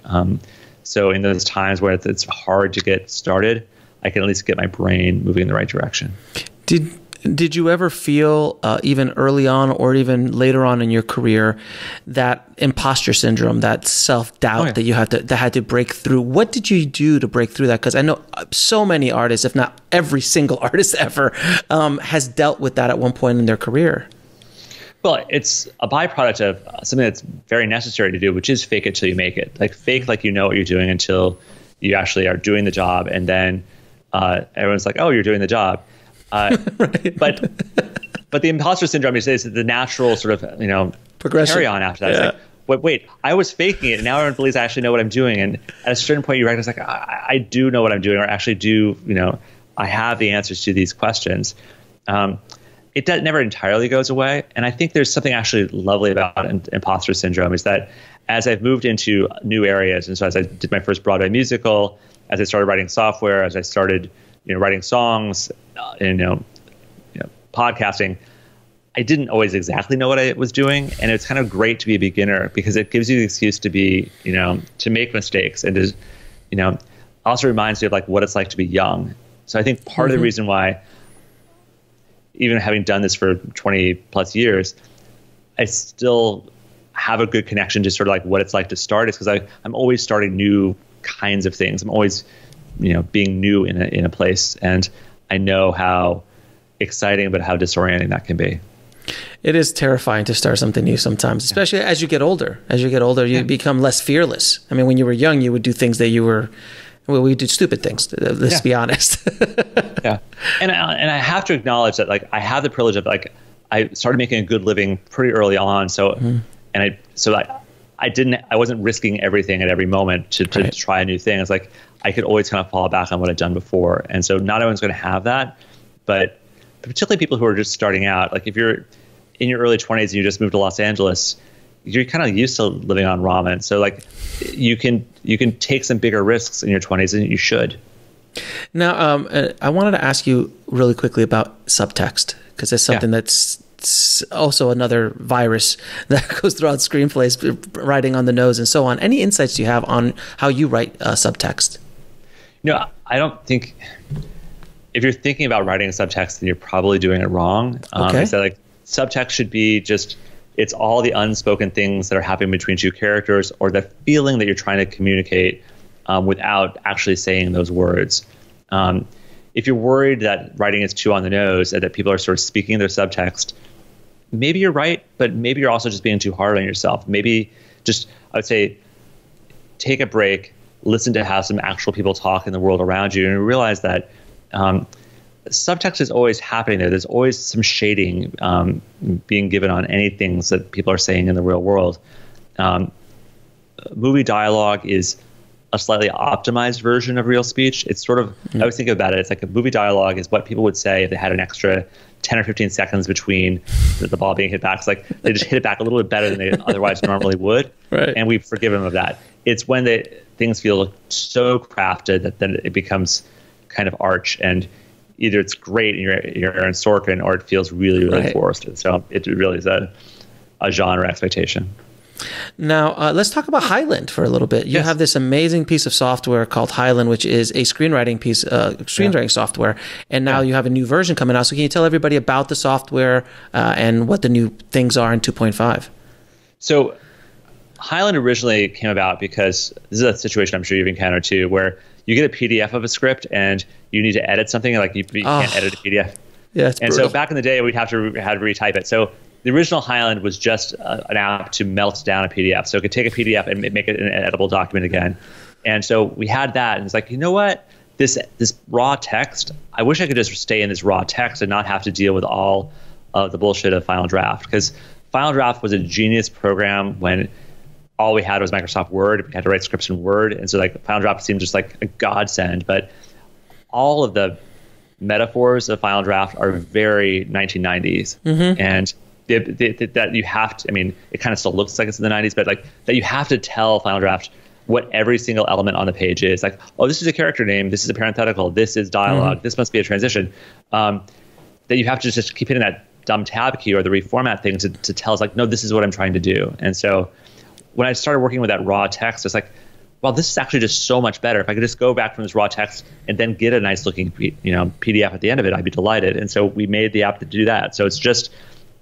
So in those times where it's hard to get started, I can at least get my brain moving in the right direction. Did you ever feel even early on or even later on in your career that imposter syndrome, that self-doubt that you had to break through? What did you do to break through that? Because I know so many artists, if not every single artist ever, has dealt with that at one point in their career. Well, it's a byproduct of something that's very necessary to do, which is fake it till you make it. Like fake like you know what you're doing until you actually are doing the job, and then everyone's like, oh, you're doing the job. Right. But the imposter syndrome is the natural sort of, you know, progression. Carry on after that. Yeah. It's like, wait, I was faking it, and now everyone believes I actually know what I'm doing. And at a certain point, you recognize, like, I do know what I'm doing, or actually do, you know, I have the answers to these questions. It never entirely goes away. And I think there's something actually lovely about imposter syndrome is that as I've moved into new areas, and so as I did my first Broadway musical, as I started writing software, as I started, you know, writing songs, you know, podcasting, I didn't always exactly know what I was doing. And it's kind of great to be a beginner because it gives you the excuse to be, you know, to make mistakes, and to, you know, also reminds you of like what it's like to be young. So I think part of the reason why, even having done this for 20 plus years, I still have a good connection to sort of like what it's like to start is because I'm always starting new kinds of things. I'm always, you know, being new in a place. And I know how exciting, but how disorienting that can be. It is terrifying to start something new sometimes, especially as you get older. As you get older, you become less fearless. I mean, when you were young, you would do things that you were, well, we did stupid things, let's be honest. Yeah. And I have to acknowledge that, like, I have the privilege of, like, I started making a good living pretty early on. So, I wasn't risking everything at every moment to try a new thing. It's like, I could always kind of fall back on what I'd done before. And so not everyone's going to have that, but particularly people who are just starting out, like if you're in your early 20s and you just moved to Los Angeles, you're kind of used to living on ramen. So like you can take some bigger risks in your 20s, and you should. Now, I wanted to ask you really quickly about subtext, because that's something that's also another virus that goes throughout screenplays, writing on the nose and so on. Any insights you have on how you write subtext? You know, I don't think... if you're thinking about writing a subtext, then you're probably doing it wrong. Okay. So like subtext should be just, it's all the unspoken things that are happening between two characters, or the feeling that you're trying to communicate without actually saying those words. If you're worried that writing is too on the nose and that people are sort of speaking their subtext, maybe you're right, but maybe you're also just being too hard on yourself. Maybe just, I would say, take a break, listen to how some actual people talk in the world around you, and realize that subtext is always happening there. There's always some shading being given on any things that people are saying in the real world. Movie dialogue is a slightly optimized version of real speech. It's sort of, I always think about it, it's like a movie dialogue is what people would say if they had an extra 10 or 15 seconds between the ball being hit back. It's like they just hit it back a little bit better than they otherwise normally would. Right. And we forgive them of that. It's when things feel so crafted that then it becomes kind of arch, and either it's great and you're Aaron Sorkin, or it feels really, really forced. And so it really is a genre expectation. Now, let's talk about Highland for a little bit. You have this amazing piece of software called Highland, which is a screenwriting piece, software. And now you have a new version coming out. So can you tell everybody about the software and what the new things are in 2.5? So Highland originally came about because this is a situation I'm sure you've encountered too, where you get a PDF of a script and you need to edit something, like you can't edit a PDF. Yeah, it's brutal. So back in the day, we'd have to retype it. So the original Highland was just an app to melt down a PDF. So it could take a PDF and make it an editable document again. And so we had that, and it's like, you know what? This raw text, I wish I could just stay in this raw text and not have to deal with all of the bullshit of Final Draft, because Final Draft was a genius program when all we had was Microsoft Word. We had to write scripts in Word. And so like Final Draft seemed just like a godsend, but all of the metaphors of Final Draft are very 1990s. And that you have to, I mean, it kind of still looks like it's in the 90s, but like that you have to tell Final Draft what every single element on the page is. Like, oh, this is a character name. This is a parenthetical. This is dialogue. This must be a transition. That you have to just keep hitting that dumb tab key or the reformat thing to tell us like, no, this is what I'm trying to do. And so when I started working with that raw text, it's like, wow, this is actually just so much better. If I could just go back from this raw text and then get a nice looking, you know, PDF at the end of it, I'd be delighted. And so we made the app to do that. So it's just,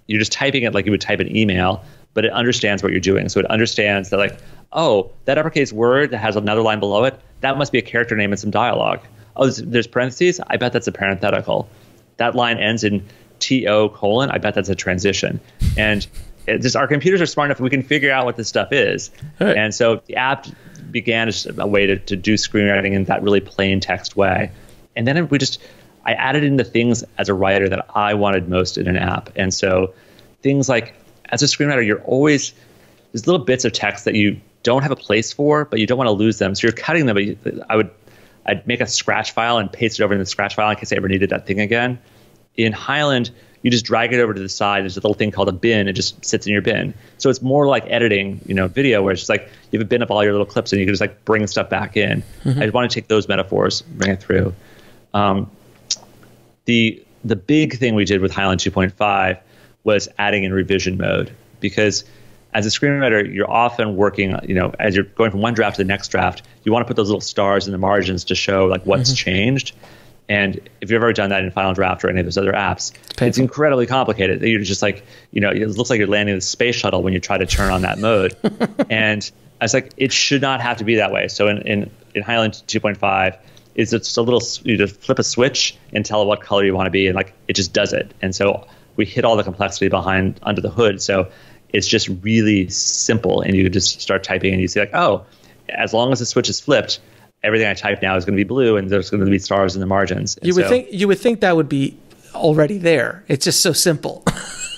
you're just typing it like you would type an email, but it understands what you're doing. So it understands that like, oh, that uppercase word that has another line below it, that must be a character name and some dialogue. Oh, there's parentheses. I bet that's a parenthetical. That line ends in TO: I bet that's a transition. And it just, our computers are smart enough we can figure out what this stuff is. Right. And so the app began as a way to do screenwriting in that really plain text way. And then I added in the things as a writer that I wanted most in an app. And so things like, as a screenwriter, you're always, there's little bits of text that you don't have a place for, but you don't want to lose them. So you're cutting them. But I'd make a scratch file and paste it over in the scratch file in case I ever needed that thing again. In Highland, you just drag it over to the side. There's a little thing called a bin. It just sits in your bin. So it's more like editing, video, where it's just like you have a bin of all your little clips and you can just like bring stuff back in. Mm-hmm. I want to take those metaphors, bring it through. The big thing we did with Highland 2.5 was adding in revision mode, because as a screenwriter, you're often working, as you're going from one draft to the next draft, you want to put those little stars in the margins to show like what's changed. And if you've ever done that in Final Draft or any of those other apps, it's incredibly complicated. You're just like, it looks like you're landing the space shuttle when you try to turn on that mode. And I was like, it should not have to be that way. So in Highland 2.5, it's just a little, you just flip a switch and tell it what color you want to be. And like, it just does it. And so we hit all the complexity behind under the hood. So it's just really simple. And you just start typing and you see like, oh, as long as the switch is flipped, everything I type now is going to be blue, and there's going to be stars in the margins. And you would think that would be already there. It's just so simple.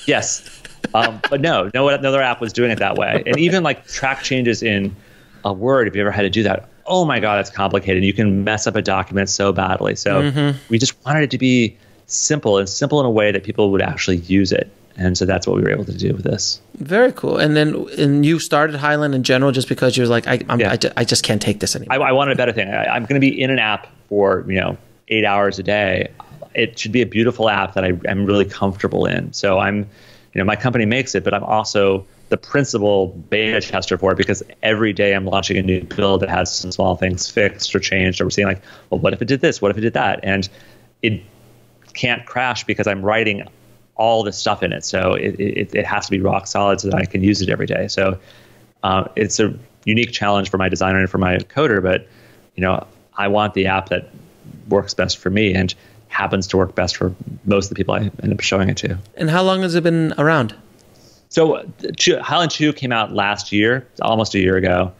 Yes, but no other app was doing it that way. And right. Even like track changes in a Word, if you ever had to do that, oh my God, that's complicated. You can mess up a document so badly. So we just wanted it to be simple, and simple in a way that people would actually use it. And so that's what we were able to do with this. Very cool. And you started Highland in general just because you were like, I just can't take this anymore. I wanted a better thing. I'm going to be in an app for 8 hours a day. It should be a beautiful app that I'm really comfortable in. So my company makes it, but I'm also the principal beta tester for it, because every day I'm launching a new build that has some small things fixed or changed, or we're seeing like, well, what if it did this? What if it did that? And it can't crash because I'm writing all the stuff in it, so it has to be rock solid so that I can use it every day. So it's a unique challenge for my designer and for my coder, but I want the app that works best for me and happens to work best for most of the people I end up showing it to. And how long has it been around? So Highland 2 came out last year, almost a year ago,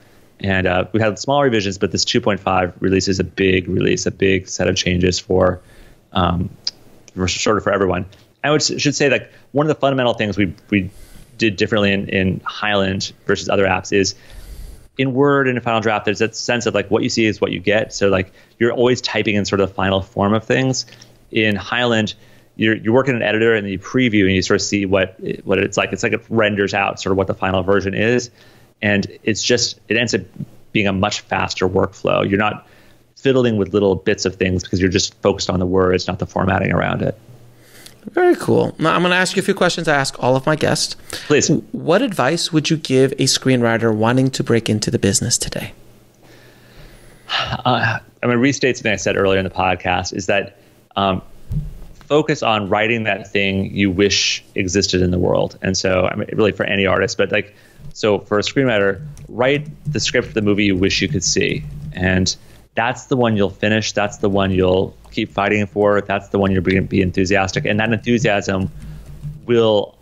and we had small revisions, but this 2.5 release is a big release, a big set of changes for everyone. I should say that one of the fundamental things we did differently in Highland versus other apps is in Word and in Final Draft, there's that sense of like what you see is what you get. So like you're always typing in sort of the final form of things. In Highland, you work in an editor and you preview and you sort of see what it's like. It's like it renders out sort of what the final version is. And it ends up being a much faster workflow. You're not fiddling with little bits of things because you're just focused on the words, not the formatting around it. Very cool. Now, I'm going to ask you a few questions I ask all of my guests. Please. What advice would you give a screenwriter wanting to break into the business today? I'm going to restate something I said earlier in the podcast, is that focus on writing that thing you wish existed in the world. And so, I mean, really for any artist, but like, so for a screenwriter, write the script for the movie you wish you could see. And that's the one you'll finish. That's the one you'll keep fighting for. That's the one you're going to be enthusiastic. And that enthusiasm will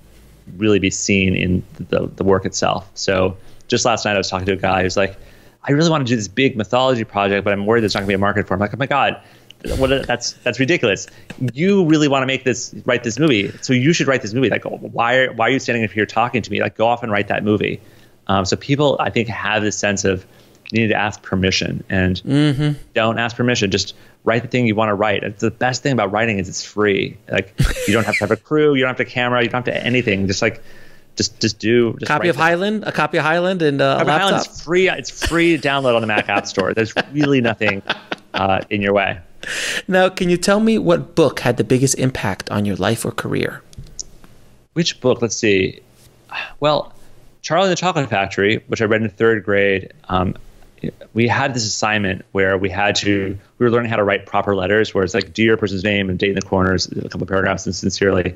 really be seen in the work itself. So just last night I was talking to a guy who's like, I really want to do this big mythology project, but I'm worried there's not going to be a market for it. I'm like, oh my God, that's ridiculous. You really want to write this movie. So you should write this movie. Like, why are you standing up here talking to me? Like, go off and write that movie. So people, I think, have this sense of, you need to ask permission, and don't ask permission. Just write the thing you want to write. The best thing about writing is it's free. Like you don't have to have a crew, you don't have to camera, you don't have to anything. Just copy of Highland, a copy of Highland, and a laptop. Highland's free. It's free to download on the Mac App Store. There's really nothing in your way. Now, can you tell me what book had the biggest impact on your life or career? Which book? Let's see. Well, Charlie and the Chocolate Factory, which I read in 3rd grade. We had this assignment where we were learning how to write proper letters, where it's like, do your person's name and date in the corners, a couple of paragraphs, and sincerely.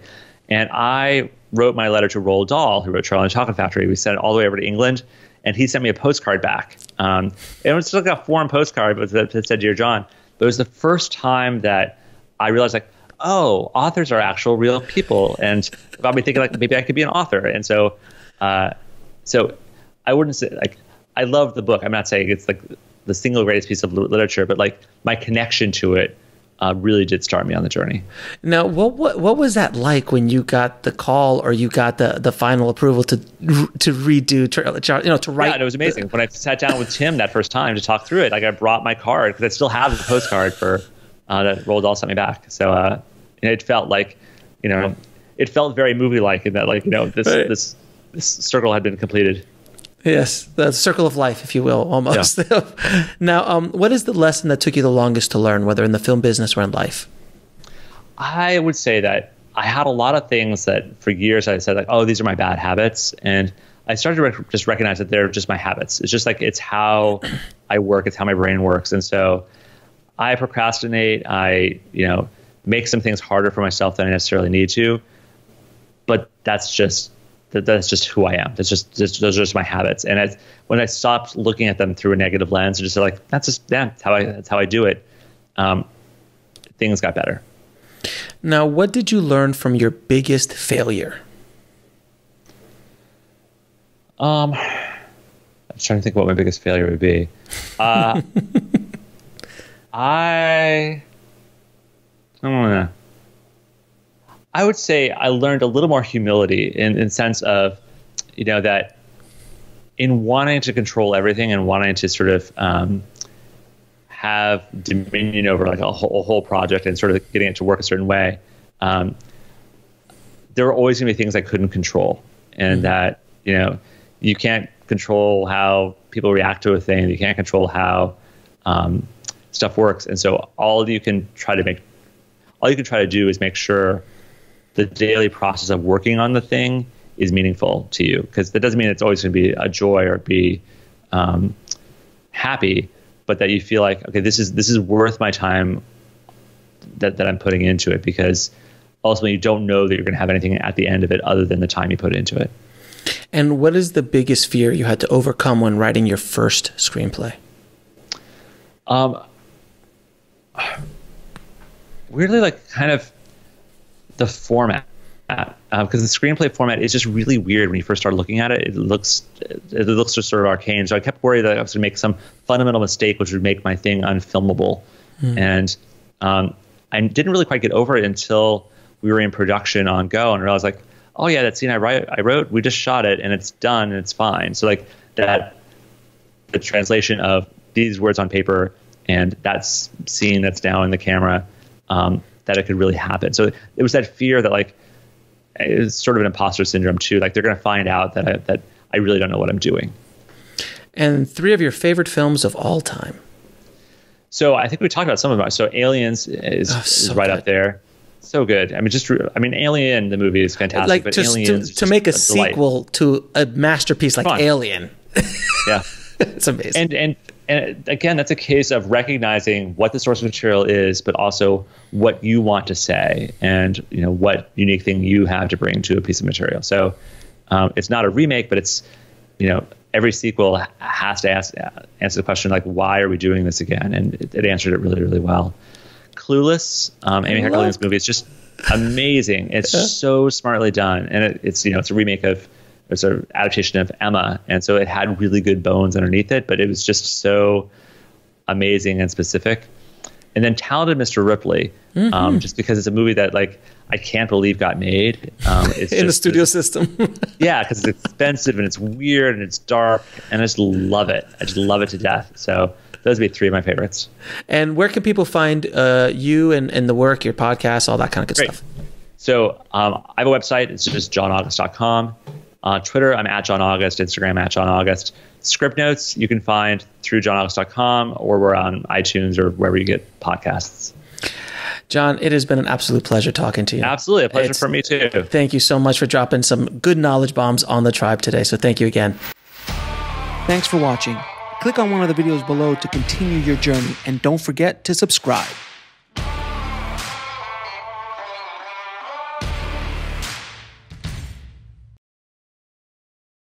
And I wrote my letter to Roald Dahl, who wrote Charlie and the Chocolate Factory. We sent it all the way over to England, and he sent me a postcard back. It was like a foreign postcard that said, Dear John. But it was the first time that I realized, like, oh, authors are actual real people, and got me thinking like maybe I could be an author. And so, so I wouldn't say like I love the book. I'm not saying it's like the single greatest piece of literature, but like my connection to it really did start me on the journey. Now, what was that like when you got the call or you got the final approval to redo, you know, to write? Yeah, it was amazing. When I sat down with Tim that first time to talk through it, like I brought my card because I still have the postcard for that Roald Dahl sent me back. So you know, it felt like, you know, it felt very movie-like in that, like, you know, this circle had been completed. Yes, the circle of life, if you will, almost. Yeah. Now, what is the lesson that took you the longest to learn, whether in the film business or in life? I would say that I had a lot of things that for years I said, like, oh, these are my bad habits. And I started to just recognize that they're just my habits. It's just like it's how I work. It's how my brain works. And so I procrastinate. I, you know, make some things harder for myself than I necessarily need to. But that's just who I am. That's just those are just my habits. And when I stopped looking at them through a negative lens and just like that's how I do it, things got better. Now, what did you learn from your biggest failure? I'm trying to think what my biggest failure would be. I don't know. I would say I learned a little more humility in sense of, you know, that in wanting to control everything and wanting to sort of have dominion over like a whole project and sort of getting it to work a certain way, there were always going to be things I couldn't control, and that, you know, you can't control how people react to a thing. You can't control how stuff works, and so all you can try to do is make sure the daily process of working on the thing is meaningful to you, because that doesn't mean it's always going to be a joy or be happy, but that you feel like, okay, this is worth my time that I'm putting into it, because ultimately you don't know that you're going to have anything at the end of it other than the time you put into it. And what is the biggest fear you had to overcome when writing your first screenplay? Weirdly, like kind of the format, because the screenplay format is just really weird when you first start looking at it. It looks just sort of arcane. So I kept worried that I was going to make some fundamental mistake, which would make my thing unfilmable. And I didn't really quite get over it until we were in production on Go, and I was like, oh yeah, that scene I wrote, we just shot it, and it's done, and it's fine. So like that, the translation of these words on paper and that scene that's now in the camera, that it could really happen. So it was that fear that, like, it's sort of an imposter syndrome too. Like, they're going to find out that I really don't know what I'm doing. And three of your favorite films of all time. So I think we talked about some of them. So Aliens is right up there. So good. I mean, Alien, the movie, is fantastic. Like, but to make a sequel to a masterpiece like Alien. Yeah. It's amazing. And again, that's a case of recognizing what the source material is, but also what you want to say and, you know, what unique thing you have to bring to a piece of material. So it's not a remake, but it's, you know, every sequel has to answer the question, like, why are we doing this again? And it answered it really, really well. Clueless, Amy Hecker Lane's movie, is just amazing. It's so smartly done. And it's, you know, it's a remake of... It's an adaptation of Emma, and so it had really good bones underneath it, but it was just so amazing and specific. And then Talented Mr. Ripley, just because it's a movie that, like, I can't believe got made. It's in the studio system. Yeah, because it's expensive and it's weird and it's dark, and I just love it. I just love it to death. So those would be three of my favorites. And where can people find you and the work, your podcast, all that kind of good stuff? So I have a website. It's just johnaugust.com. On Twitter, I'm at John August. Instagram, at John August. Script Notes, you can find through johnaugust.com, or we're on iTunes or wherever you get podcasts. John, it has been an absolute pleasure talking to you. Absolutely. A pleasure for me, too. Thank you so much for dropping some good knowledge bombs on the Tribe today. So thank you again. Thanks for watching. Click on one of the videos below to continue your journey. And don't forget to subscribe.